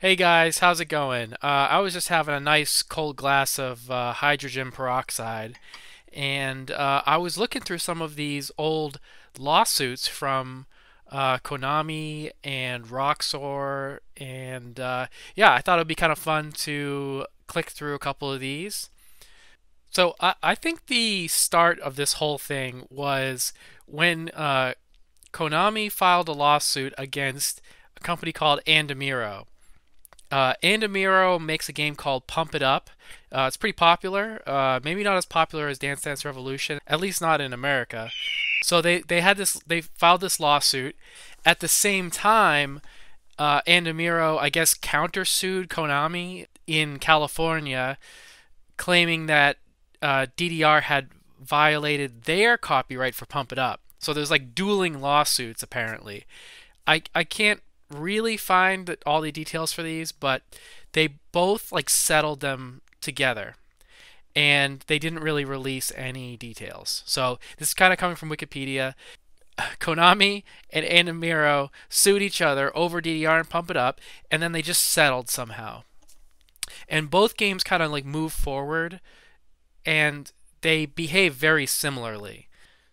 Hey guys, how's it going? I was just having a nice cold glass of hydrogen peroxide, and I was looking through some of these old lawsuits from Konami and Roxor, and yeah, I thought it would be kind of fun to click through a couple of these. So I think the start of this whole thing was when Konami filed a lawsuit against a company called Andamiro. Andamiro makes a game called Pump It Up. It's pretty popular, maybe not as popular as Dance Dance Revolution, at least not in America. So they filed this lawsuit. At the same time, Andamiro, I guess, countersued Konami in California, claiming that DDR had violated their copyright for Pump It Up. So there's like dueling lawsuits apparently. I can't really find all the details for these, but they both like settled them together, and they didn't really release any details. So this is kind of coming from Wikipedia. Konami and Andamiro sued each other over DDR and Pump It Up, and then they just settled somehow. And both games kind of like move forward, and they behave very similarly.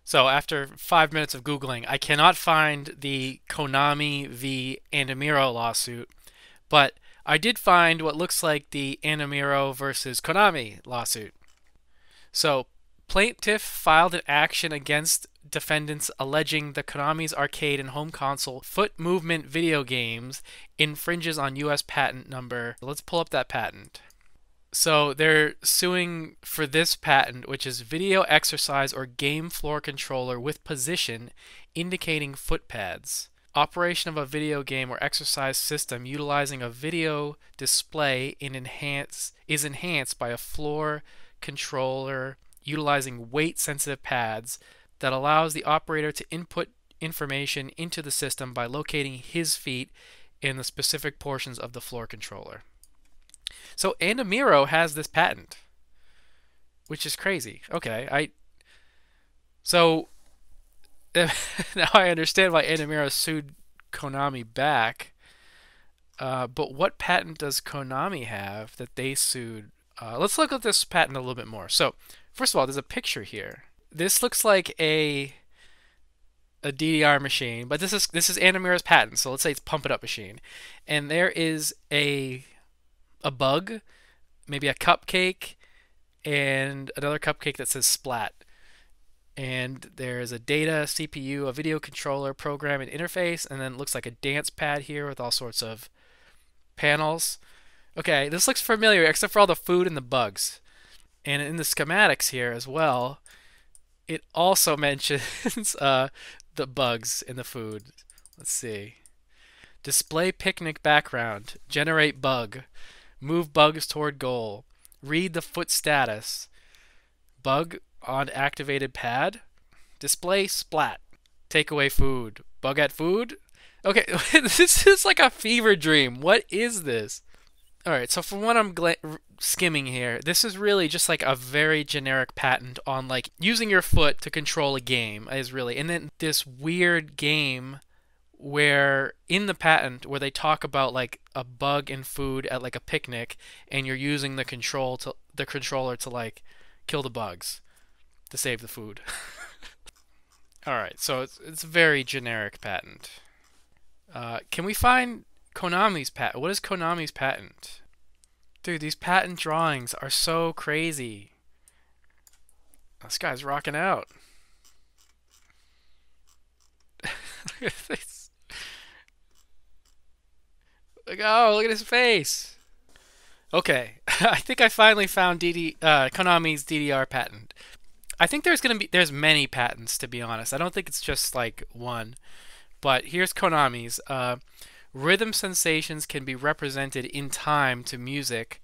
So after 5 minutes of Googling, I cannot find the Konami v. Andamiro lawsuit, but I did find what looks like the Andamiro versus Konami lawsuit. So plaintiff filed an action against defendants alleging the Konami's arcade and home console foot movement video games infringes on U.S. patent number. Let's pull up that patent. So they're suing for this patent, which is video exercise or game floor controller with position indicating foot pads. Operation of a video game or exercise system utilizing a video display is enhanced by a floor controller utilizing weight-sensitive pads that allows the operator to input information into the system by locating his feet in the specific portions of the floor controller. So Andamiro has this patent, which is crazy. Okay, so now I understand why Andamiro sued Konami back. But what patent does Konami have that they sued? Let's look at this patent a little bit more. So first of all, there's a picture here. This looks like a DDR machine, but this is Andamiro's patent. So let's say it's Pump It Up machine, and there is a bug, maybe a cupcake, and another cupcake that says splat. And there's a data, CPU, a video controller, program, and interface, and then it looks like a dance pad here with all sorts of panels. Okay, this looks familiar except for all the food and the bugs. And in the schematics here as well, it also mentions the bugs and the food. Let's see. Display picnic background, generate bug, move bugs toward goal, read the foot status, bug on activated pad, display splat, take away food, bug at food. Okay, this is like a fever dream. What is this? All right, so from what I'm skimming here, this is really just like a very generic patent on like using your foot to control a game is really, and then this weird game where in the patent where they talk about like a bug and food at like a picnic, and you're using the controller to like kill the bugs to save the food. All right, so it's a very generic patent. Can we find Konami's patent? What is Konami's patent? Dude, these patent drawings are so crazy. This guy's rocking out. Look at this. Like, oh, look at his face. Okay, I think I finally found Konami's DDR patent. I think there's many patents, to be honest. I don't think it's just like one. But here's Konami's. Rhythm sensations can be represented in time to music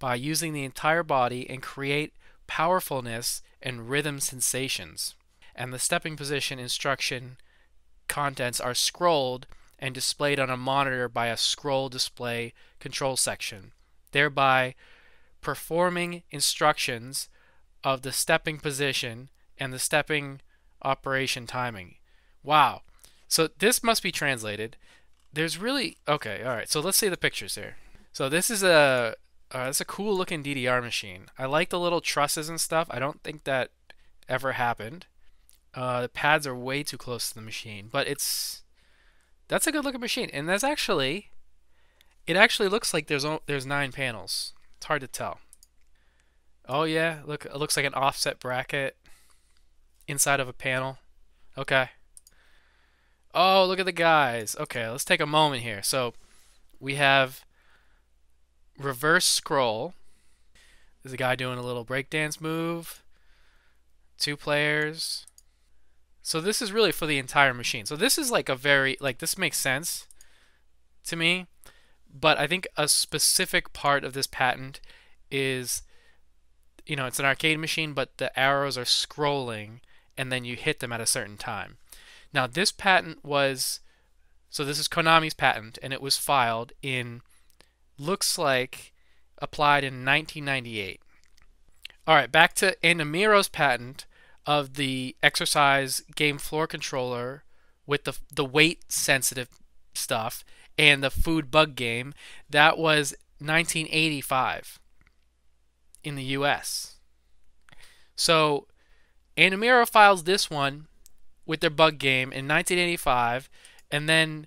by using the entire body and create powerfulness and rhythm sensations. And the stepping position instruction contents are scrolled and displayed on a monitor by a scroll display control section, thereby performing instructions of the stepping position and the stepping operation timing. Wow. So this must be translated. there's really... Okay, all right. So let's see the pictures here. So this is a cool looking DDR machine. I like the little trusses and stuff. I don't think that ever happened. The pads are way too close to the machine, but that's a good looking machine. And that's actually... It actually looks like there's 9 panels. It's hard to tell. Oh yeah, look, it looks like an offset bracket inside of a panel. Okay. Oh, look at the guys. Okay, let's take a moment here. So we have reverse scroll. There's a guy doing a little breakdance move. 2 players. So this is really for the entire machine. So this is like a very, like, this makes sense to me. But I think a specific part of this patent is, you know, it's an arcade machine, but the arrows are scrolling, and then you hit them at a certain time. Now, this patent was, so this is Konami's patent, and it was filed in, looks like, applied in 1998. All right, back to Andamiro's patent of the exercise game floor controller with the weight-sensitive stuff, and the food bug game. That was 1985 in the US. So Andamiro files this one with their bug game in 1985, and then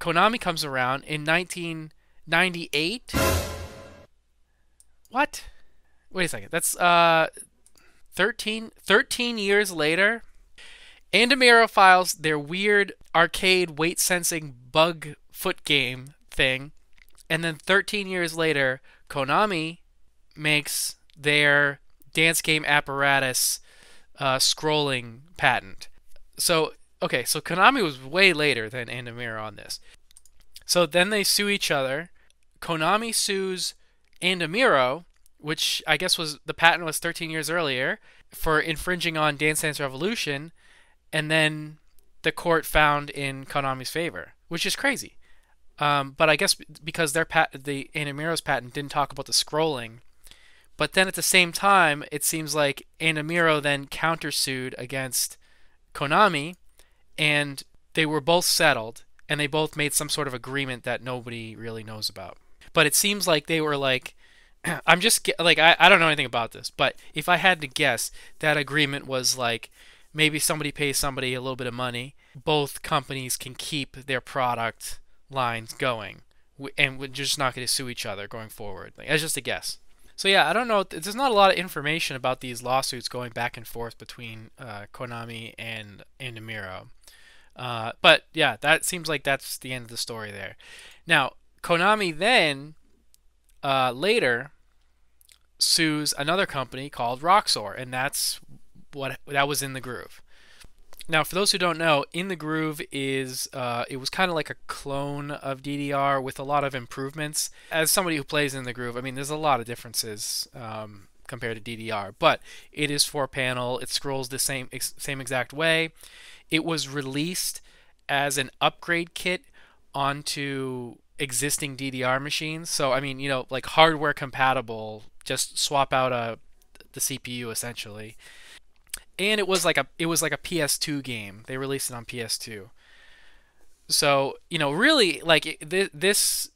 Konami comes around in 1998. What? Wait a second. That's 13 years later. Andamiro files their weird arcade weight-sensing bug foot game thing, and then 13 years later, Konami makes their dance game apparatus scrolling patent. So, okay, so Konami was way later than Andamiro on this. So then they sue each other. Konami sues Andamiro, which I guess was, the patent was 13 years earlier, for infringing on Dance Dance Revolution, and then the court found in Konami's favor, which is crazy. But I guess because the Andamiro's patent didn't talk about the scrolling, but then at the same time, it seems like Andamiro then countersued against Konami, and they were both settled, and they both made some sort of agreement that nobody really knows about. But it seems like they were like, I'm just like, I don't know anything about this, but if I had to guess, that agreement was like, maybe somebody pays somebody a little bit of money. Both companies can keep their product lines going, and we're just not going to sue each other going forward. Like, that's just a guess. So yeah, I don't know. There's not a lot of information about these lawsuits going back and forth between Konami and Andamiro. But yeah, that seems like that's the end of the story there. Now, Konami then later sues another company called Roxor, and that's that was In the Groove. Now, for those who don't know, In the Groove is it was kind of like a clone of DDR with a lot of improvements. As somebody who plays In the Groove, I mean, there's a lot of differences compared to DDR, but it is 4-panel. It scrolls the same exact way. It was released as an upgrade kit onto existing DDR machines. So I mean, you know, like hardware compatible. Just swap out the CPU essentially. And it was like a PS2 game. They released it on PS2. So, you know, really, like, this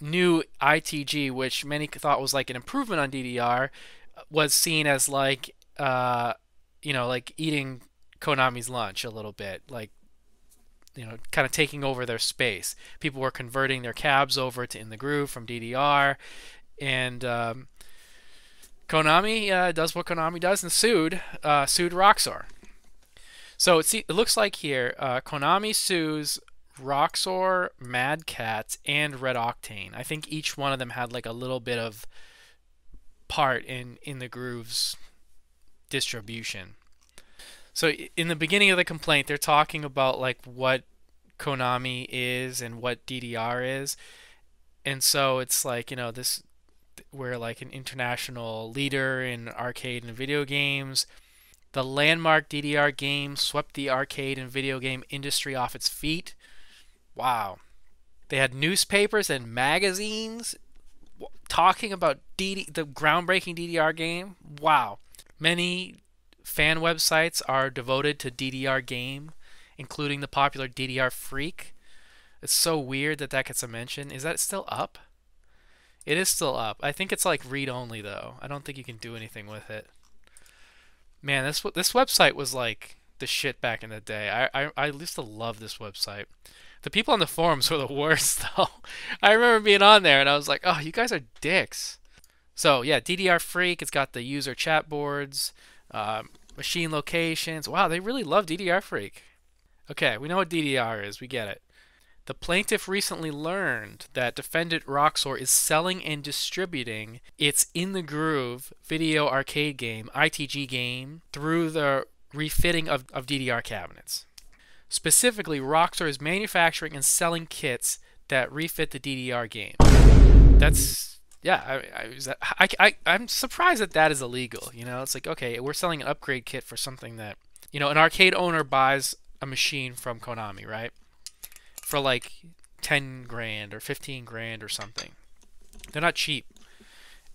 new ITG, which many thought was like an improvement on DDR, was seen as like, you know, like eating Konami's lunch a little bit. Like, you know, kind of taking over their space. People were converting their cabs over to In the Groove from DDR. And Konami does what Konami does and sued Roxor. So it looks like here Konami sues Roxor, Mad Catz, and Red Octane. I think each one of them had like a little bit of part in the Groove's distribution. So in the beginning of the complaint, they're talking about like what Konami is and what DDR is, and so it's like, you know, this. We're like an international leader in arcade and video games. The landmark DDR game swept the arcade and video game industry off its feet. Wow. They had newspapers and magazines talking about the groundbreaking DDR game. Wow. Many fan websites are devoted to DDR game, including the popular DDR Freak. It's so weird that that gets a mention. Is that still up? It is still up. I think it's like read-only though. I don't think you can do anything with it. Man, this website was like the shit back in the day. I used to love this website. The people on the forums were the worst though. I remember being on there and I was like, oh, you guys are dicks. So yeah, DDR Freak. It's got the user chat boards, machine locations. Wow, they really love DDR Freak. Okay, we know what DDR is. We get it. The plaintiff recently learned that defendant Roxor is selling and distributing its In the Groove video arcade game, ITG game, through the refitting of DDR cabinets. Specifically, Roxor is manufacturing and selling kits that refit the DDR game. That's, yeah, I'm surprised that that is illegal. You know, it's like, okay, we're selling an upgrade kit for something that, you know, an arcade owner buys a machine from Konami, right? For like 10 grand or 15 grand or something. They're not cheap.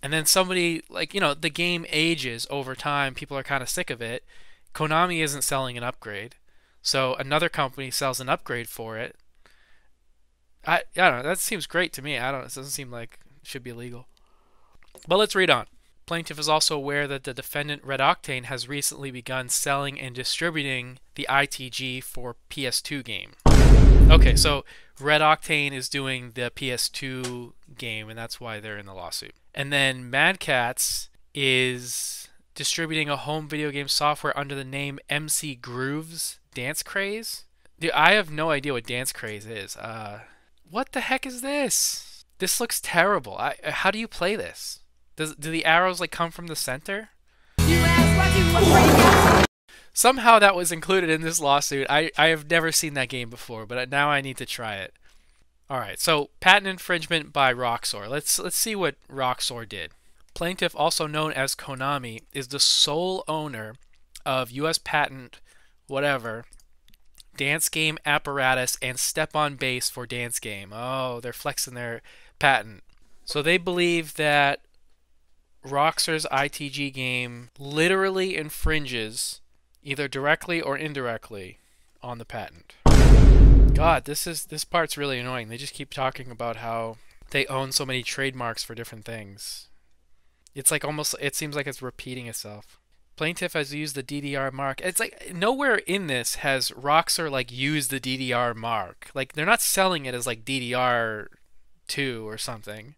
And then somebody, like, you know, the game ages over time. People are kind of sick of it. Konami isn't selling an upgrade. So another company sells an upgrade for it. I don't know. That seems great to me. I don't know. It doesn't seem like it should be illegal. But let's read on. Plaintiff is also aware that the defendant Red Octane has recently begun selling and distributing the ITG for PS2 game. Okay, so Red Octane is doing the PS2 game, and that's why they're in the lawsuit. And then Mad Catz is distributing a home video game software under the name MC Groovz Dance Craze. Dude, I have no idea what Dance Craze is. What the heck is this? This looks terrible. How do you play this? Do the arrows like come from the center? Somehow that was included in this lawsuit. I have never seen that game before, but now I need to try it. All right, so patent infringement by Roxor. Let's see what Roxor did. Plaintiff, also known as Konami, is the sole owner of U.S. patent, whatever, dance game apparatus and step-on bass for dance game. Oh, they're flexing their patent. So they believe that Roxor's ITG game literally infringes, either directly or indirectly, on the patent. God, this part's really annoying. They just keep talking about how they own so many trademarks for different things. It's like almost, it seems like it's repeating itself. Plaintiff has used the DDR mark. It's like nowhere in this has Roxor like used the DDR mark. Like they're not selling it as like DDR2 or something.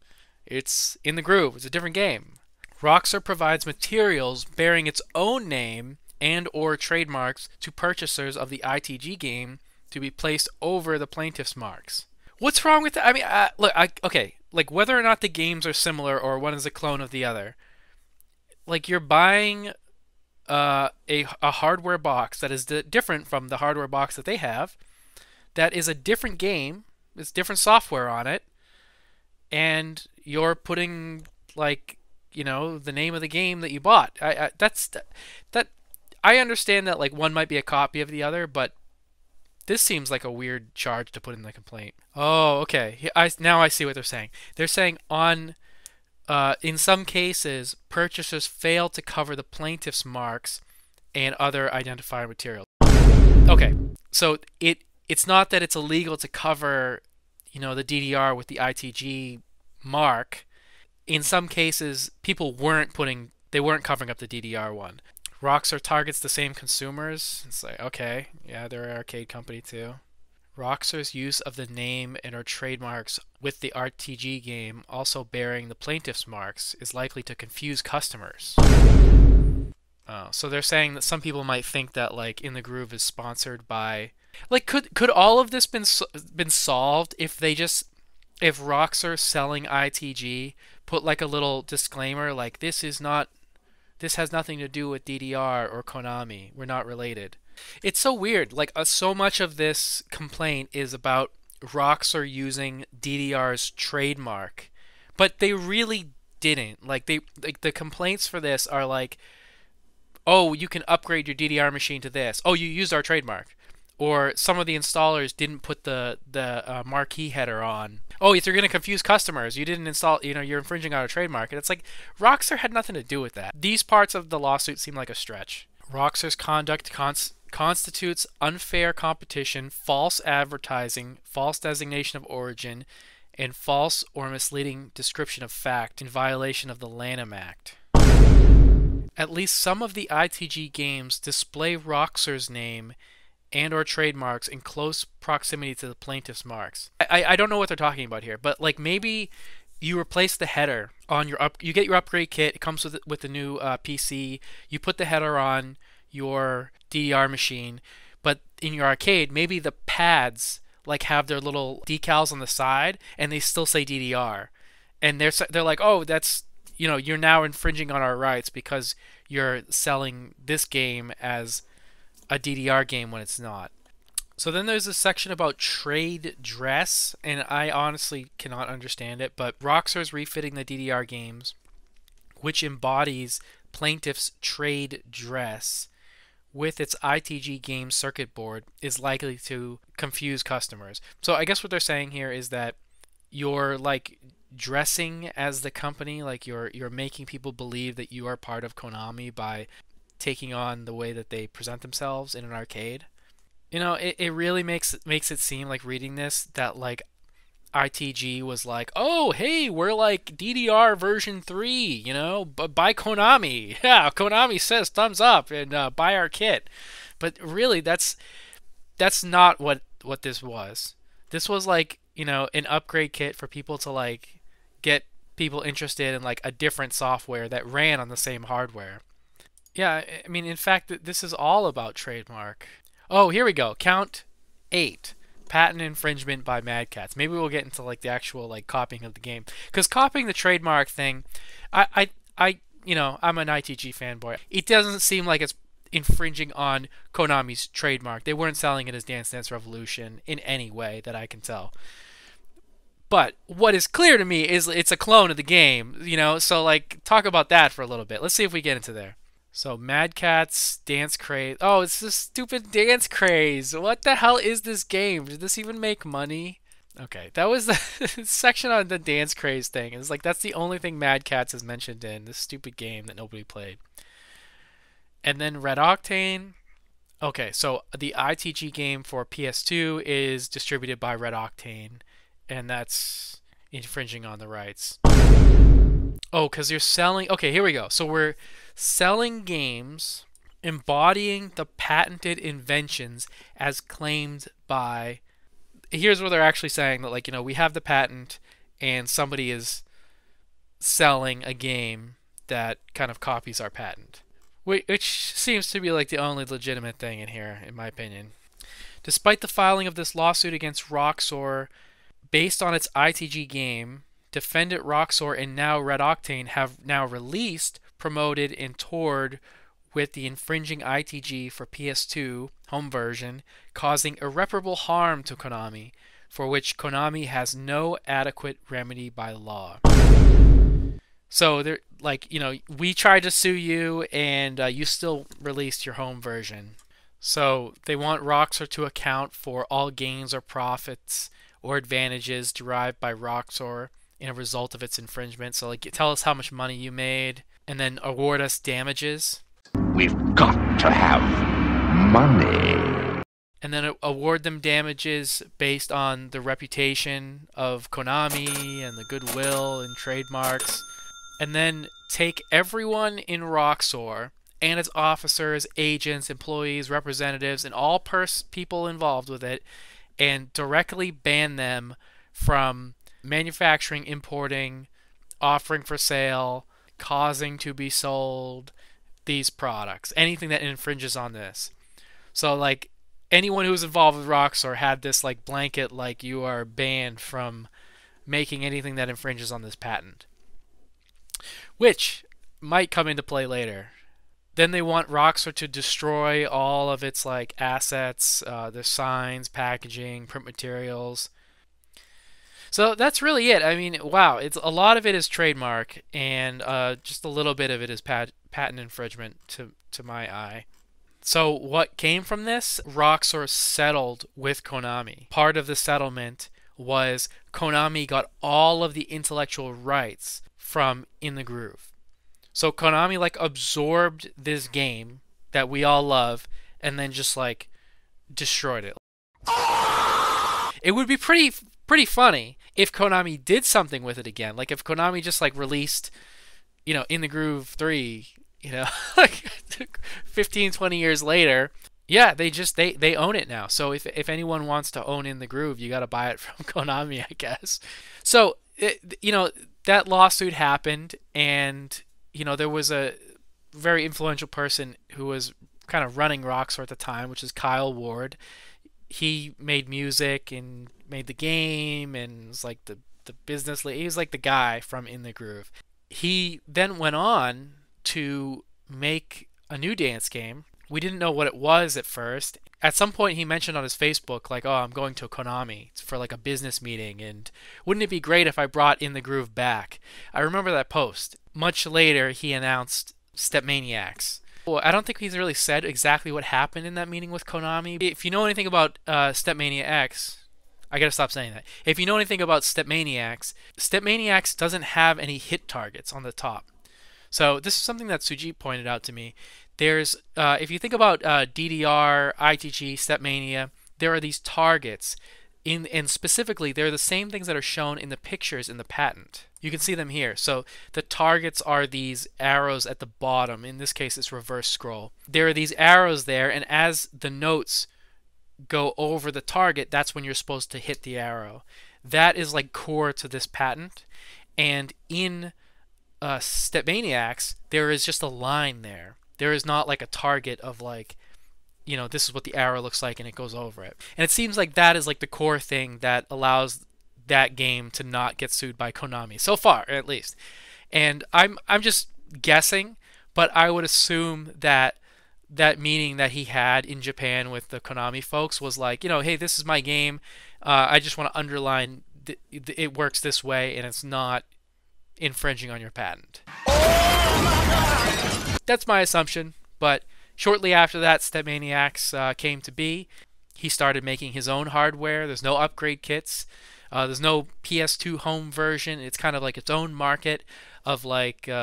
It's In the Groove. It's a different game. Roxor provides materials bearing its own name and or trademarks to purchasers of the ITG game to be placed over the plaintiff's marks. What's wrong with that? I mean, look, okay, like whether or not the games are similar or one is a clone of the other, like you're buying a hardware box that is different from the hardware box that they have, that is a different game, it's different software on it, and you're putting, like, you know, the name of the game that you bought. I understand that like one might be a copy of the other, but this seems like a weird charge to put in the complaint. Oh, okay. Now I see what they're saying. They're saying on, in some cases, purchasers fail to cover the plaintiff's marks and other identifier materials. Okay, so it's not that it's illegal to cover, you know, the DDR with the ITG mark. In some cases, people weren't putting, they weren't covering up the DDR one. Roxor targets the same consumers. It's like, okay, yeah, they're an arcade company too. Roxor's use of the name and or trademarks with the RTG game, also bearing the plaintiff's marks, is likely to confuse customers. Oh, so they're saying that some people might think that like In the Groove is sponsored by, like, could all of this been solved if they just, if Roxor selling ITG put like a little disclaimer like this is not, this has nothing to do with DDR or Konami. We're not related. It's so weird. Like, so much of this complaint is about Roxor using DDR's trademark, but they really didn't. Like, they, like, the complaints for this are like, oh, you can upgrade your DDR machine to this. Oh, you used our trademark. Or some of the installers didn't put the marquee header on. Oh, if you're going to confuse customers, you didn't install, you know, you're infringing on a trademark. And it's like, Roxor had nothing to do with that. These parts of the lawsuit seem like a stretch. Roxor's conduct constitutes unfair competition, false advertising, false designation of origin, and false or misleading description of fact in violation of the Lanham Act. At least some of the ITG games display Roxor's name and or trademarks in close proximity to the plaintiff's marks. I don't know what they're talking about here, but like maybe you replace the header on your up. You get your upgrade kit. It comes with the new PC. You put the header on your DDR machine, but in your arcade, maybe the pads like have their little decals on the side, and they still say DDR, and they're like, oh, that's, you know, you're now infringing on our rights because you're selling this game as a DDR game when it's not. So then there's a section about trade dress, and I honestly cannot understand it, but Roxor's refitting the DDR games, which embodies plaintiff's trade dress with its ITG game circuit board, is likely to confuse customers. So I guess what they're saying here is that you're like dressing as the company, like you're making people believe that you are part of Konami by taking on the way that they present themselves in an arcade. You know, it really makes it seem like, reading this, that like ITG was like, oh hey, we're like DDR version 3, you know, by Konami. Yeah, Konami says thumbs up and buy our kit. But really, that's not what this was. This was like, you know, an upgrade kit for people to like get people interested in like a different software that ran on the same hardware. Yeah, I mean, in fact, this is all about trademark. Oh, here we go. Count 8. Patent infringement by Mad Catz. Maybe we'll get into like the actual like copying of the game, because copying the trademark thing, I you know, I'm an ITG fanboy. It doesn't seem like it's infringing on Konami's trademark. They weren't selling it as Dance Dance Revolution in any way that I can tell. But what is clear to me is it's a clone of the game, you know. So like, talk about that for a little bit. Let's see if we get into there. So Mad Catz, Dance Craze. Oh, it's this stupid Dance Craze. What the hell is this game? Did this even make money? Okay, that was the section on the Dance Craze thing. It's like, that's the only thing Mad Catz is mentioned in, this stupid game that nobody played. And then Red Octane. Okay, so the ITG game for PS2 is distributed by Red Octane, and that's infringing on the rights. Oh, because you're selling... Okay, here we go. So we're selling games embodying the patented inventions as claimed by... Here's where they're actually saying that, like, you know, we have the patent and somebody is selling a game that kind of copies our patent. Which seems to be, like, the only legitimate thing in here, in my opinion. Despite the filing of this lawsuit against Roxor, based on its ITG game... Defendant Roxor and now Red Octane have now released, promoted, and toured with the infringing ITG for PS2 home version, causing irreparable harm to Konami, for which Konami has no adequate remedy by law. So they're like, you know, we tried to sue you, and you still released your home version. So they want Roxor to account for all gains or profits or advantages derived by Roxor in a result of its infringement. So like, tell us how much money you made, and then award us damages. We've got to have money. And then award them damages based on the reputation of Konami and the goodwill and trademarks. And then take everyone in Roxor and its officers, agents, employees, representatives, and all people involved with it, and directly ban them from manufacturing, importing, offering for sale, causing to be sold these products, anything that infringes on this. So like, anyone who was involved with Roxor had this like blanket, like, you are banned from making anything that infringes on this patent, which might come into play later. Then they want Roxor to destroy all of its like assets, their signs, packaging, print materials. So that's really it. I mean, wow, it's a lot of it is trademark, and just a little bit of it is patent infringement to my eye. So what came from this? Roxor settled with Konami. Part of the settlement was Konami got all of the intellectual rights from In the Groove. So Konami like absorbed this game that we all love and then just like destroyed it. It would be pretty funny if Konami did something with it again. Like if Konami just like released, you know, In the Groove 3, you know, like 15, 20 years later. Yeah, they own it now. So if anyone wants to own In the Groove, you got to buy it from Konami, I guess. So, you know, that lawsuit happened, and, you know, there was a very influential person who was kind of running Roxor at the time, which is Kyle Ward. He made music and made the game and was like the business lead. He was like the guy from In the Groove. He then went on to make a new dance game. We didn't know what it was at first. At some point, he mentioned on his Facebook, like, oh, I'm going to Konami for, like, a business meeting, and wouldn't it be great if I brought In the Groove back? I remember that post. Much later, he announced StepManiaX. Well, I don't think he's really said exactly what happened in that meeting with Konami. If you know anything about StepManiaX, I gotta stop saying that. If you know anything about StepManiaX, StepManiaX doesn't have any hit targets on the top. So this is something that Suji pointed out to me. There's, if you think about DDR, ITG, Stepmania, there are these targets, and specifically, they're the same things that are shown in the pictures in the patent. You can see them here. So the targets are these arrows at the bottom. In this case, it's reverse scroll. There are these arrows there, and as the notes go over the target, that's when you're supposed to hit the arrow. That is like core to this patent, and in StepManiaX, there is just a line there. There is not like a target of like, you know, this is what the arrow looks like and it goes over it. And it seems like that is like the core thing that allows that game to not get sued by Konami, so far at least. And I'm just guessing, but I would assume that that meeting that he had in Japan with the Konami folks was like, you know, hey, this is my game. I just want to underline it works this way and it's not infringing on your patent. Oh my God! That's my assumption, but shortly after that, StepManiaX came to be. He started making his own hardware. There's no upgrade kits. There's no PS2 home version. It's kind of like its own market of like, you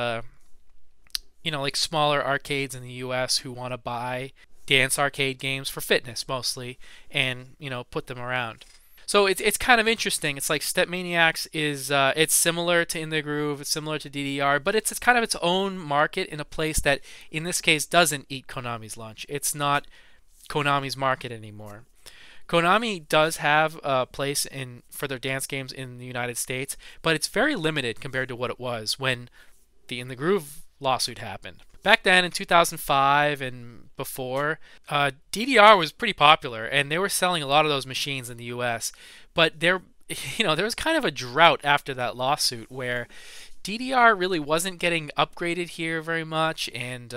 know, like smaller arcades in the US who want to buy dance arcade games for fitness mostly and, you know, put them around. So it's kind of interesting. It's like StepManiaX is it's similar to In the Groove, it's similar to DDR, but it's kind of its own market in a place that in this case doesn't eat Konami's lunch. It's not Konami's market anymore. Konami does have a place for their dance games in the United States, but it's very limited compared to what it was when the In the Groove lawsuit happened. Back then in 2005 and before, DDR was pretty popular and they were selling a lot of those machines in the US, but there was kind of a drought after that lawsuit where DDR really wasn't getting upgraded here very much, and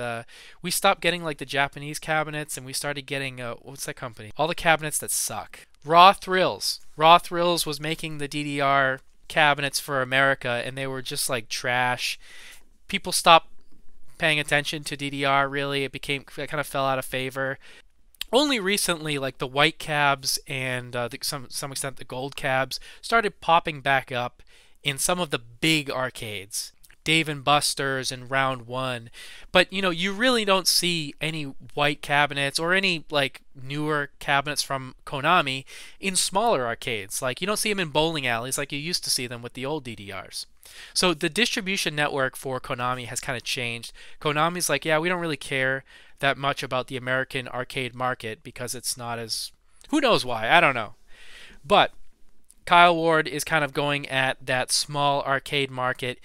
we stopped getting like the Japanese cabinets and we started getting, what's that company? All the cabinets that suck. Raw Thrills. Raw Thrills was making the DDR cabinets for America and they were just like trash. People stopped paying attention to DDR, really. It kind of fell out of favor. Only recently, like the white cabs and to some extent the gold cabs started popping back up in some of the big arcades, Dave and Buster's and Round One. But you know, you really don't see any white cabinets or any like newer cabinets from Konami in smaller arcades. Like you don't see them in bowling alleys like you used to see them with the old DDRs. So the distribution network for Konami has kind of changed. Konami's like, yeah, we don't really care that much about the American arcade market because it's not as... Who knows why? I don't know. But Kyle Ward is kind of going at that small arcade market.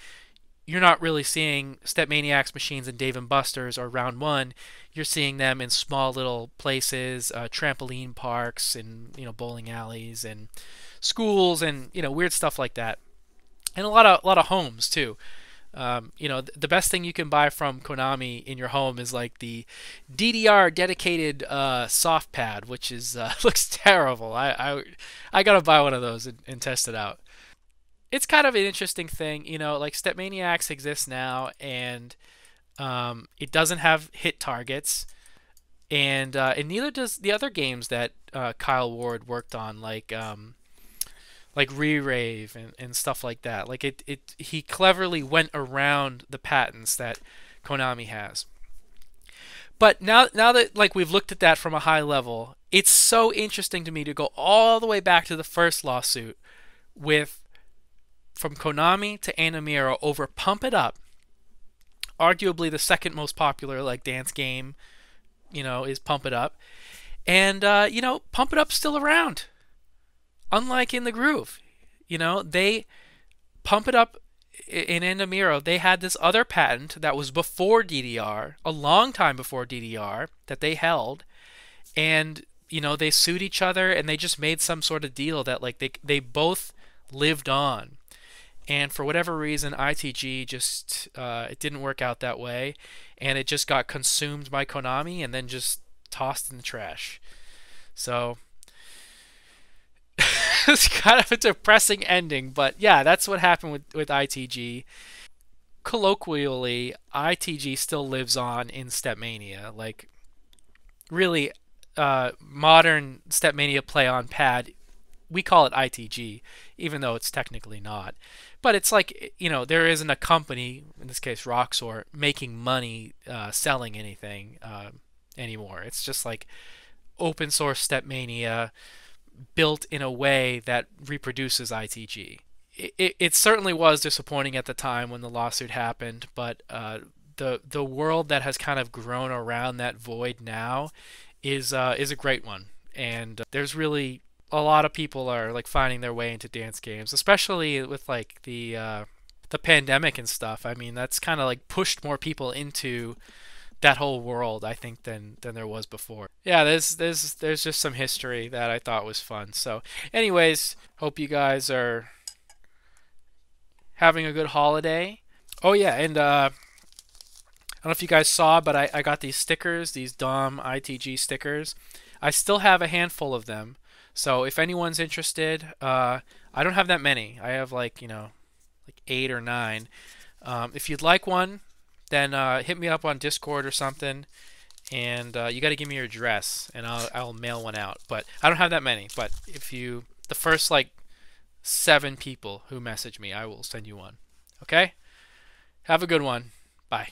You're not really seeing StepManiaX machines in Dave & Buster's or Round 1. You're seeing them in small little places, trampoline parks and, you know, bowling alleys and schools and, you know, weird stuff like that. And a lot of homes too. You know, the best thing you can buy from Konami in your home is like the DDR dedicated soft pad, which is looks terrible. I gotta buy one of those and test it out. It's kind of an interesting thing, you know. Like StepManiaX exists now, and it doesn't have hit targets, and neither does the other games that Kyle Ward worked on, like re-rave and stuff like that. Like he cleverly went around the patents that Konami has. But now that like we've looked at that from a high level, it's so interesting to me to go all the way back to the first lawsuit from Konami to Andamiro over Pump It Up. Arguably the second most popular like dance game, you know, is Pump It Up. And you know, Pump It Up's still around. Unlike In the Groove, you know, they Pump It Up in Andamiro, they had this other patent that was before DDR, a long time before DDR, that they held, and you know, they sued each other and they just made some sort of deal that like they both lived on. And for whatever reason, ITG just it didn't work out that way, and it just got consumed by Konami and then just tossed in the trash. So it's kind of a depressing ending, but yeah, that's what happened with ITG. Colloquially, ITG still lives on in Stepmania. Like, really, modern Stepmania play on pad, we call it ITG, even though it's technically not. But it's like, you know, there isn't a company, in this case Roxor, making money selling anything anymore. It's just like open source Stepmania, built in a way that reproduces ITG. It certainly was disappointing at the time when the lawsuit happened, but the world that has kind of grown around that void now is a great one, and there's really a lot of people are like finding their way into dance games, especially with like the pandemic and stuff. I mean, that's kind of like pushed more people into that whole world, I think, than there was before. Yeah, there's just some history that I thought was fun. So anyways, hope you guys are having a good holiday. Oh yeah, and I don't know if you guys saw, but I got these stickers, these DOM ITG stickers. I still have a handful of them, so if anyone's interested, I don't have that many. I have like, you know, like 8 or 9. If you'd like one, then hit me up on Discord or something, and you got to give me your address, and I'll mail one out. But I don't have that many. But if you, the first like 7 people who message me, I will send you one. Okay? Have a good one. Bye.